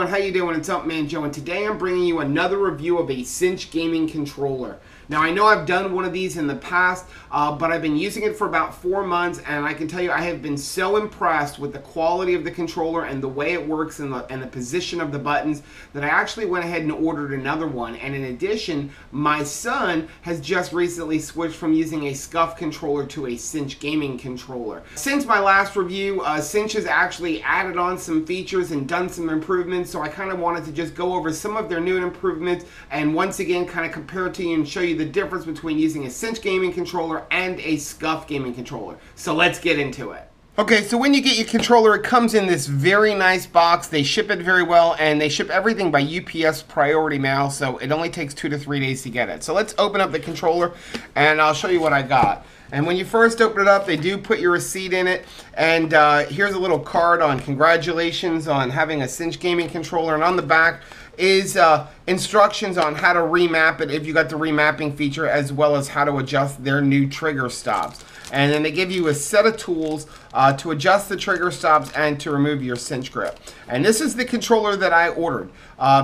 everyone, how you doing? It's UmpManJoe, and today I'm bringing you another review of a Cinch Gaming controller. Now I know I've done one of these in the past, but I've been using it for about 4 months, and I can tell you I have been so impressed with the quality of the controller and the way it works and the position of the buttons that I actually went ahead and ordered another one. And in addition, my son has just recently switched from using a Scuf controller to a Cinch Gaming controller. Since my last review, Cinch has actually added on some features and done some improvements, so I kind of wanted to just go over some of their new improvements and once again kind of compare it to you and show you the difference between using a Cinch Gaming controller and a Scuf gaming controller. So let's get into it. Okay, so when you get your controller, it comes in this very nice box. They ship it very well, and they ship everything by UPS priority mail, so it only takes 2 to 3 days to get it. So let's open up the controller, and I'll show you what I got. And when you first open it up, they do put your receipt in it, and here's a little card on congratulations on having a Cinch Gaming controller, and on the back is instructions on how to remap it if you got the remapping feature, as well as how to adjust their new trigger stops. And then they give you a set of tools to adjust the trigger stops and to remove your cinch grip. And this is the controller that I ordered.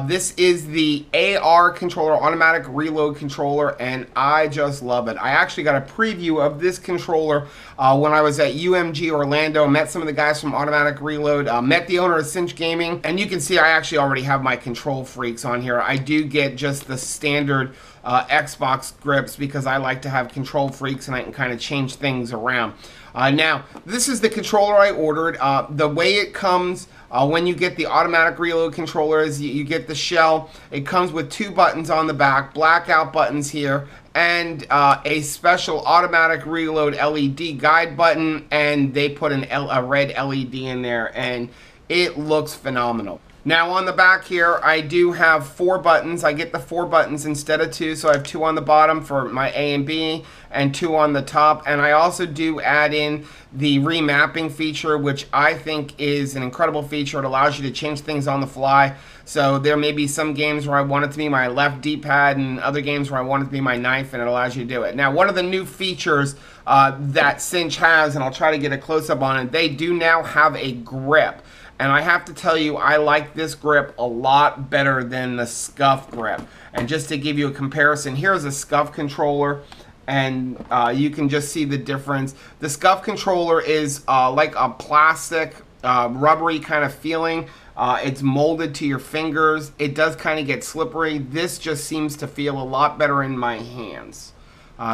This is the AR controller, Automatic Reload controller, and I just love it. I actually got a preview of this controller when I was at UMG Orlando, met some of the guys from Automatic Reload, met the owner of Cinch Gaming, and you can see I actually already have my Control Freaks on here. I do get just the standard Xbox grips because I like to have Control Freaks and I can kind of change things around. Now, this is the controller I ordered. The way it comes when you get the Automatic Reload controllers, you get the shell. It comes with two buttons on the back, blackout buttons here, and a special Automatic Reload LED guide button, and they put a red LED in there, and it looks phenomenal. Now on the back here, I do have 4 buttons. I get the 4 buttons instead of 2, so I have 2 on the bottom for my A and B and 2 on the top. And I also do add in the remapping feature, which I think is an incredible feature. It allows you to change things on the fly. So there may be some games where I want it to be my left D-pad and other games where I want it to be my knife, and it allows you to do it. Now, one of the new features that Cinch has, and I'll try to get a close-up on it, they do now have a grip. And I have to tell you, I like this grip a lot better than the Scuf grip. And just to give you a comparison, here's a Scuf controller, and you can just see the difference. The Scuf controller is like a plastic, rubbery kind of feeling. It's molded to your fingers. It does kind of get slippery. This just seems to feel a lot better in my hands.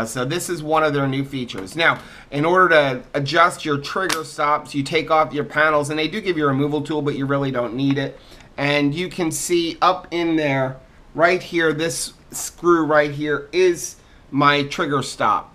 So this is one of their new features. Now, in order to adjust your trigger stops, you take off your panels, and they do give you a removal tool, but you really don't need it. And you can see up in there, right here, this screw right here is my trigger stop.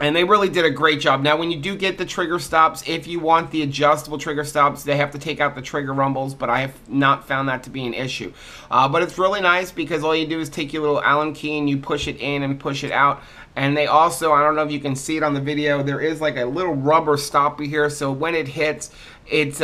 And they really did a great job. Now, when you do get the trigger stops, if you want the adjustable trigger stops, they have to take out the trigger rumbles, but I have not found that to be an issue. But it's really nice because all you do is take your little Allen key and you push it in and push it out. And they also, I don't know if you can see it on the video, there is like a little rubber stopper here, so when it hits, it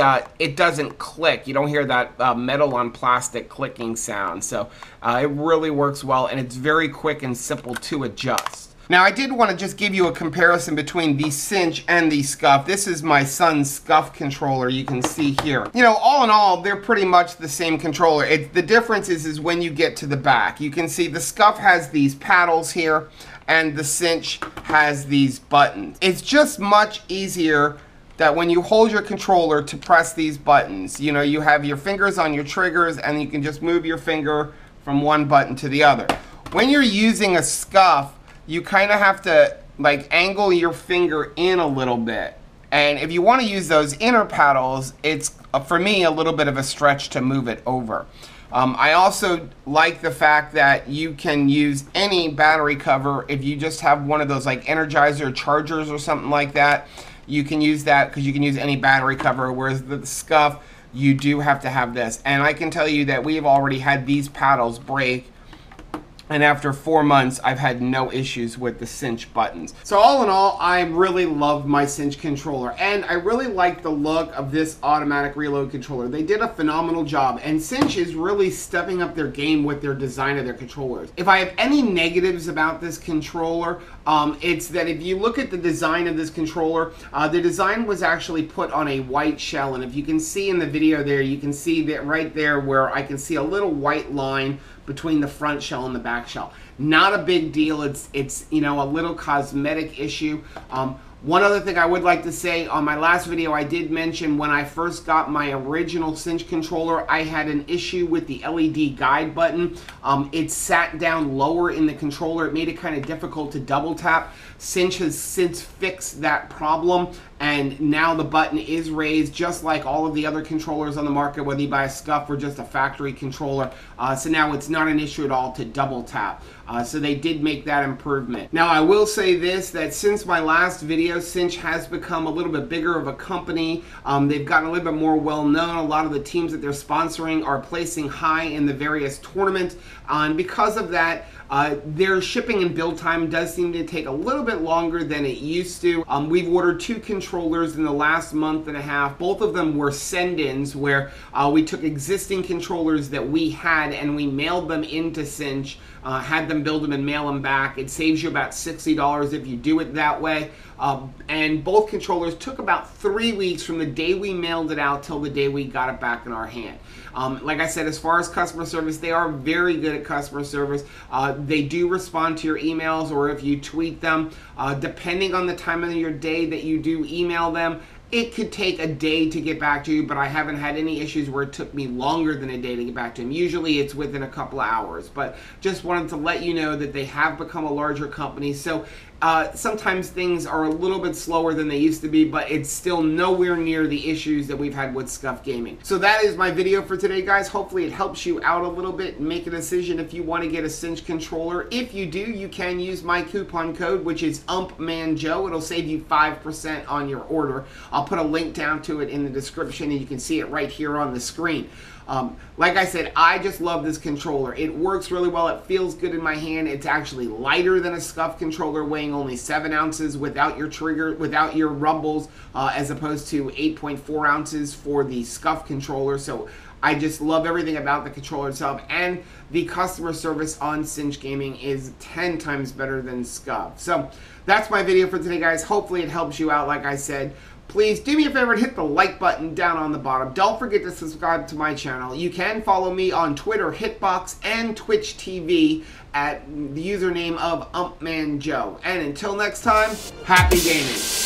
doesn't click. You don't hear that metal on plastic clicking sound. So it really works well, and it's very quick and simple to adjust. Now, I did want to just give you a comparison between the Cinch and the Scuf. This is my son's Scuf controller, you can see here. You know, all in all, they're pretty much the same controller. The difference is when you get to the back. You can see the Scuf has these paddles here, and the Cinch has these buttons. It's just much easier that when you hold your controller to press these buttons. You know, you have your fingers on your triggers, and you can just move your finger from one button to the other. When you're using a Scuf, you kind of have to like angle your finger in a little bit. And if you want to use those inner paddles, it's, for me, a little bit of a stretch to move it over. I also like the fact that you can use any battery cover. If you just have one of those like Energizer chargers or something like that, you can use that because you can use any battery cover, whereas the Scuf, you do have to have this. And I can tell you that we've already had these paddles break And after 4 months, I've had no issues with the Cinch buttons. So all in all, I really love my Cinch controller, and I really like the look of this Automatic Reload controller. They did a phenomenal job, and Cinch is really stepping up their game with their design of their controllers. If I have any negatives about this controller, it's that if you look at the design of this controller, the design was actually put on a white shell, and if you can see in the video there, you can see that right there where I can see a little white line between the front shell and the back shell. Not a big deal. It's you know, a little cosmetic issue. One other thing I would like to say, on my last video I did mention when I first got my original Cinch controller, I had an issue with the LED guide button. It sat down lower in the controller. It made it kind of difficult to double tap. Cinch has since fixed that problem, and now the button is raised just like all of the other controllers on the market, whether you buy a Scuf or just a factory controller. So now it's not an issue at all to double tap. So they did make that improvement. Now I will say this, that since my last video, Cinch has become a little bit bigger of a company. They've gotten a little bit more well known. A lot of the teams that they're sponsoring are placing high in the various tournaments. And because of that, their shipping and build time does seem to take a little bit longer than it used to. We've ordered 2 controllers in the last month and a half. Both of them were send-ins where we took existing controllers that we had and we mailed them into Cinch, had them build them and mail them back. It saves you about $60 if you do it that way. And both controllers took about 3 weeks from the day we mailed it out till the day we got it back in our hand. Like I said, as far as customer service, they are very good at customer service. They do respond to your emails or if you tweet them. Depending on the time of your day that you do email them, it could take a day to get back to you, but I haven't had any issues where it took me longer than a day to get back to them. Usually it's within a couple of hours, but just wanted to let you know that they have become a larger company. So sometimes things are a little bit slower than they used to be, but it's still nowhere near the issues that we've had with Scuf Gaming. So that is my video for today, guys. Hopefully it helps you out a little bit and make a decision if you want to get a Cinch controller. If you do, you can use my coupon code, which is UmpManJoe. It'll save you 5% on your order. I'll put a link down to it in the description, and you can see it right here on the screen. Like I said, I just love this controller. It works really well. It feels good in my hand. It's actually lighter than a Scuf controller, weighing only 7 ounces without your trigger, without your rumbles, as opposed to 8.4 ounces for the Scuf controller. So I just love everything about the controller itself, and the customer service on Cinch Gaming is 10 times better than Scuf. So that's my video for today, guys. Hopefully it helps you out. Like I said, please do me a favor and hit the like button down on the bottom. Don't forget to subscribe to my channel. You can follow me on Twitter, Hitbox, and Twitch TV at the username of UmpManJoe. And until next time, happy gaming.